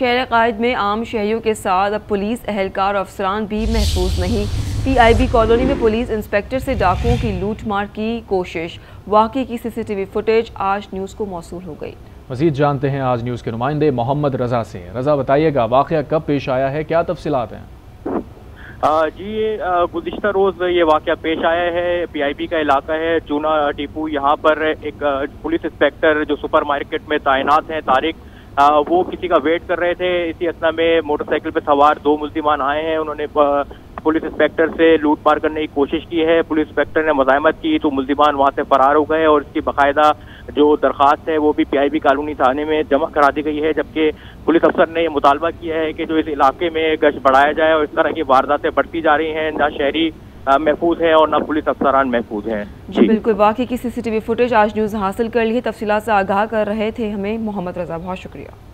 शहर कायद में आम शहरियों के साथ अब पुलिस एहलकार और अफसरान भी महफूज नहीं। पीआईबी कॉलोनी में पुलिस इंस्पेक्टर से डाकुओं की लूटमार की कोशिश, वाकई की सीसीटीवी फुटेज आज न्यूज़ को मौसूल हो गई। मज़ीद जानते हैं आज न्यूज़ के नुमाइंदे मोहम्मद रजा से। रजा, बताइएगा वाक़या कब पेश आया है, क्या तफसीलात हैं? जी, गुज़िश्ता रोज़ ये वाक़या पेश आया है। पीआईबी का इलाका है चूना टीपू। यहाँ पर एक पुलिस इंस्पेक्टर जो सुपर मार्केट में तैनात हैं तारिक, वो किसी का वेट कर रहे थे। इसी अथना में मोटरसाइकिल पर सवार दो मुल्जिमान आए हैं। उन्होंने पुलिस इंस्पेक्टर से लूटमार करने की कोशिश की है। पुलिस इंस्पेक्टर ने मज़ाहमत की तो मुल्जिमान वहाँ से फरार हो गए और इसकी बाकायदा जो दरखास्त है वो भी पीआईबी कॉलोनी थाने में जमा करा दी गई है। जबकि पुलिस अफसर ने यह मुतालबा किया है कि जो इस इलाके में गश्त बढ़ाया जाए और इस तरह की वारदातें बढ़ती जा रही हैं। ना शहरी महफूज है और ना पुलिस अफसरान महफूज हैं। जी बिल्कुल, बाकी की सीसीटीवी फुटेज आज न्यूज़ हासिल कर लिए। तफसीलात से आगाह कर रहे थे हमें मोहम्मद रजा, बहुत शुक्रिया।